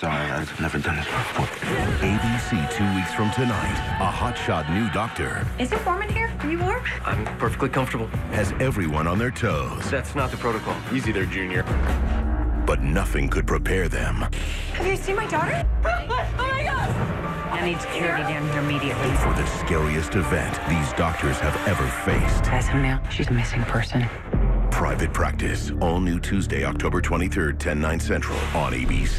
sorry, I've never done this before. ABC 2 weeks from tonight. A hotshot new doctor. Is it warm in here? Are you warm? I'm perfectly comfortable. Has everyone on their toes. That's not the protocol. Easy there, Junior. But nothing could prepare them. Have you seen my daughter? Oh my gosh! I need security down here immediately. For the scariest event these doctors have ever faced. Guys, I'm out. She's a missing person. Private Practice. All new Tuesday, October 23rd, 10/9 Central on ABC.